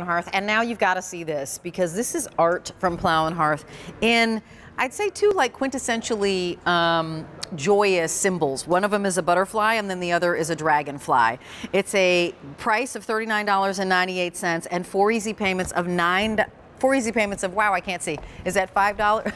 and Hearth. And now you've got to see this, because this is art from Plow and Hearth in, I'd say, two like quintessentially joyous symbols. One of them is a butterfly, and then the other is a dragonfly. It's a price of $39.98 and four easy payments of wow, I can't see. Is that $5?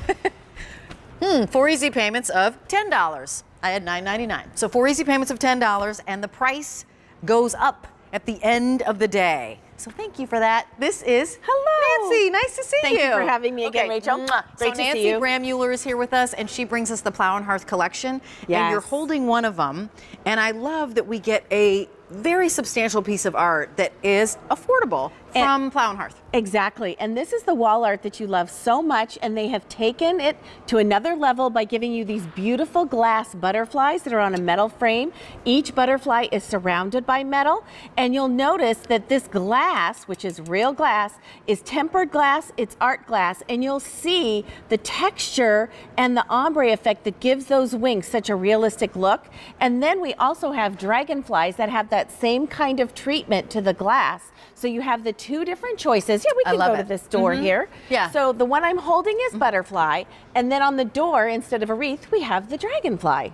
Four easy payments of $10. I had $9.99. So four easy payments of $10, and the price goes up at the end of the day. So thank you for that. This is Hello Nancy. Nice to see you. Thank you for having me again, Rachel. Great to see you. So Nancy Bram Mueller is here with us, and she brings us the Plow and Hearth collection. Yes. And you're holding one of them. And I love that we get a very substantial piece of art that is affordable from Plow and Hearth. Exactly. And this is the wall art that you love so much, and they have taken it to another level by giving you these beautiful glass butterflies that are on a metal frame. Each butterfly is surrounded by metal, and you'll notice that this glass, which is real glass, is tempered glass, it's art glass, and you'll see the texture and the ombre effect that gives those wings such a realistic look. And then we also have dragonflies that have that same kind of treatment to the glass. So you have the two different choices. Yeah, we can go to this door here. Yeah. So the one I'm holding is butterfly, and then on the door, instead of a wreath, we have the dragonfly.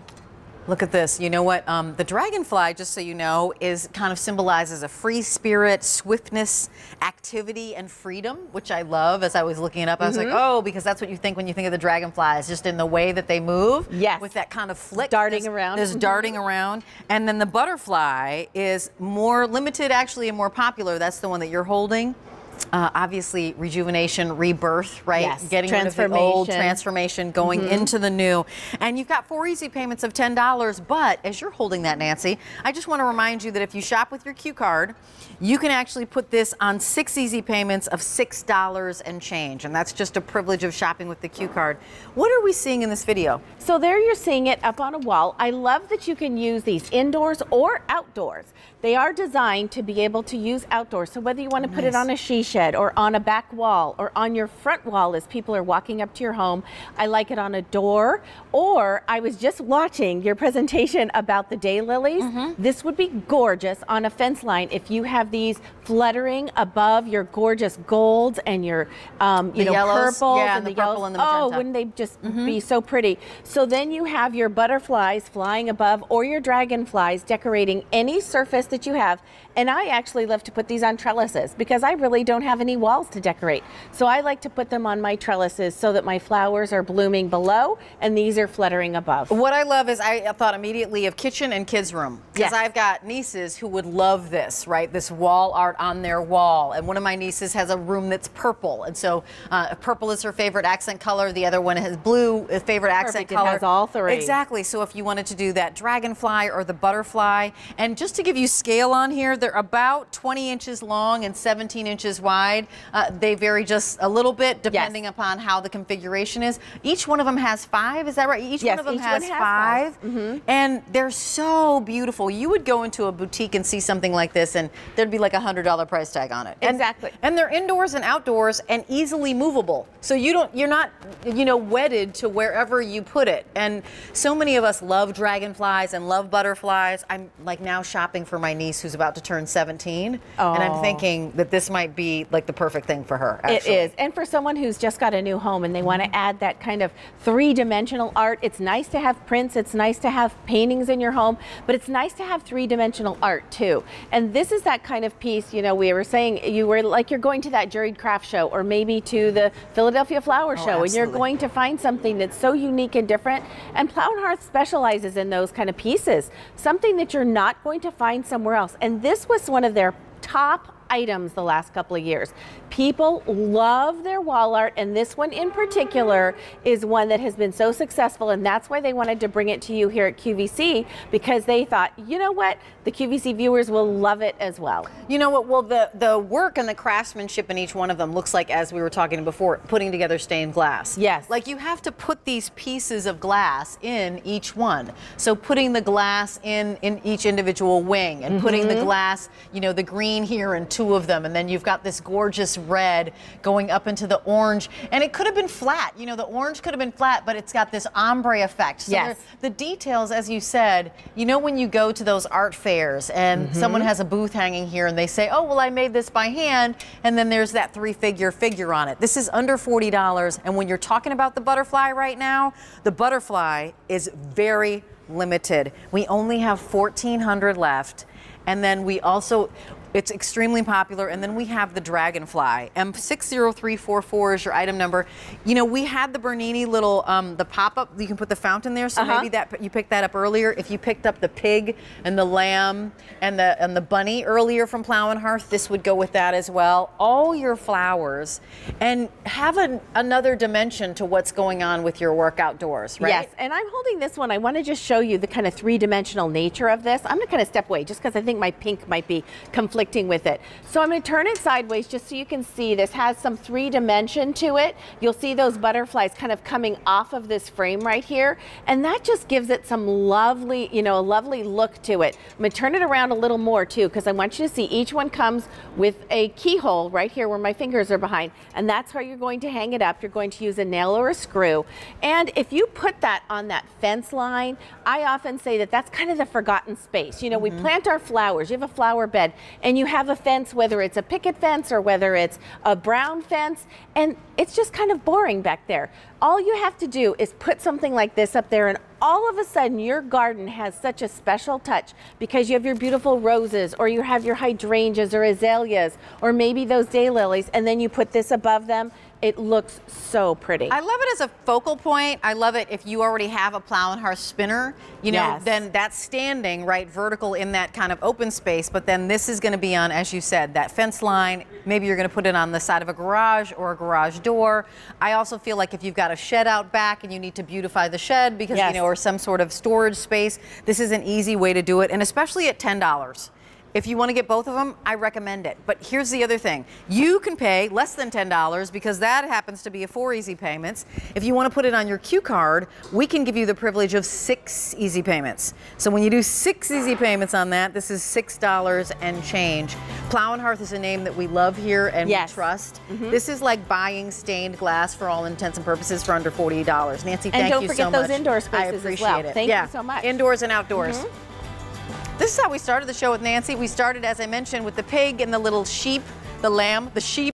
Look at this. You know what? The dragonfly, just so you know, is kind of symbolizes a free spirit, swiftness, activity, and freedom, which I love. As I was looking it up, I was like, oh, because that's what you think when you think of the dragonflies, just in the way that they move. Yes. With that kind of flick. Darting around. There's darting around. And then the butterfly is more limited, actually, and more popular. That's the one that you're holding. Obviously, rejuvenation, rebirth, right? Yes. Getting rid of the old, transformation, going into the new. And you've got four easy payments of $10. But as you're holding that, Nancy, I just want to remind you that if you shop with your Q card, you can actually put this on six easy payments of $6 and change. And that's just a privilege of shopping with the Q card. What are we seeing in this video? So there you're seeing it up on a wall. I love that you can use these indoors or outdoors. They are designed to be able to use outdoors. So whether you want to put it on a she shed, or on a back wall, or on your front wall as people are walking up to your home. I like it on a door, or I was just watching your presentation about the daylilies. This would be gorgeous on a fence line if you have these fluttering above your gorgeous golds and your yellows, purples, and the purple and the magenta. Oh, wouldn't they just be so pretty? So then you have your butterflies flying above, or your dragonflies decorating any surface that you have. And I actually love to put these on trellises, because I really don't have any walls to decorate. So I like to put them on my trellises so that my flowers are blooming below and these are fluttering above. What I love is I thought immediately of kitchen and kids' room, because I've got nieces who would love this, right? This wall art on their wall. And one of my nieces has a room that's purple. And so purple is her favorite accent color. The other one has blue, favorite accent color. It has all three. Exactly. So if you wanted to do that dragonfly or the butterfly, and just to give you scale on here, they're about 20 inches long and 17 inches wide. They vary just a little bit depending upon how the configuration is. Each one of them has five, is that right? Each one of them has five. And they're so beautiful. You would go into a boutique and see something like this, and there'd be like a $100 price tag on it. Exactly. And they're indoors and outdoors and easily movable. So you don't, you're not, you know, wedded to wherever you put it. And so many of us love dragonflies and love butterflies. I'm like now shopping for my niece who's about to turn 17, and I'm thinking that this might be like the perfect thing for her, actually. It is. And for someone who's just got a new home and they want to add that kind of three-dimensional art, it's nice to have prints, it's nice to have paintings in your home, but it's nice to have three-dimensional art too. And this is that kind of piece, you know, we were saying you were like, you're going to that juried craft show or maybe to the Philadelphia Flower Show, and you're going to find something that's so unique and different. And Plow and Hearth specializes in those kind of pieces, something that you're not going to find somewhere else. And this was one of their top items the last couple of years. People love their wall art, and this one in particular is one that has been so successful, and that's why they wanted to bring it to you here at QVC, because they thought, you know what, the QVC viewers will love it as well. You know what, well, the work and the craftsmanship in each one of them looks like, as we were talking before, putting together stained glass. Yes. Like you have to put these pieces of glass in each one. So putting the glass in each individual wing, and putting the glass, you know, the green here and two two of them, and then you've got this gorgeous red going up into the orange, and it could have been flat. You know, the orange could have been flat, but it's got this ombre effect. So yes, the details, as you said, you know, when you go to those art fairs and someone has a booth hanging here and they say, oh, well, I made this by hand, and then there's that three-figure on it. This is under $40, and when you're talking about the butterfly right now, the butterfly is very limited. We only have 1,400 left, and then we also, it's extremely popular, and then we have the dragonfly. M60344 is your item number. You know, we had the Bernini little, the pop-up, you can put the fountain there, so maybe that you picked that up earlier. If you picked up the pig and the lamb and the bunny earlier from Plow and Hearth, this would go with that as well. All your flowers, and have another dimension to what's going on with your work outdoors, right? Yes, and I'm holding this one. I want to just show you the kind of three-dimensional nature of this. I'm going to kind of step away just because I think my pink might be conflicting with it. So I'm going to turn it sideways just so you can see this has some three-dimension to it. You'll see those butterflies kind of coming off of this frame right here, and that just gives it some lovely, you know, a lovely look to it. I'm going to turn it around a little more too, because I want you to see each one comes with a keyhole right here where my fingers are behind, and that's how you're going to hang it up. You're going to use a nail or a screw, and if you put that on that fence line, I often say that that's kind of the forgotten space. You know, we plant our flowers. You have a flower bed, and you have a fence, whether it's a picket fence or whether it's a brown fence, and it's just kind of boring back there. All you have to do is put something like this up there, and all of a sudden your garden has such a special touch, because you have your beautiful roses, or you have your hydrangeas or azaleas, or maybe those daylilies, and then you put this above them. It looks so pretty. I love it as a focal point. I love it if you already have a Plow and Hearth spinner, you know, then that's standing right vertical in that kind of open space, but then this is going to be on, as you said, that fence line. Maybe you're going to put it on the side of a garage or a garage door. I also feel like if you've got a shed out back and you need to beautify the shed because, you know, or some sort of storage space, this is an easy way to do it, and especially at $10. If you want to get both of them, I recommend it. But here's the other thing. You can pay less than $10, because that happens to be a 4 easy payments. If you want to put it on your Q card, we can give you the privilege of 6 easy payments. So when you do 6 easy payments on that, this is $6 and change. Plow and Hearth is a name that we love here and we trust. This is like buying stained glass for all intents and purposes for under $40. Nancy, thank you so much. And don't forget those indoor spaces as well. I appreciate it. Thank you so much. Indoors and outdoors. This is how we started the show with Nancy. We started, as I mentioned, with the pig and the little sheep, the lamb, the sheep.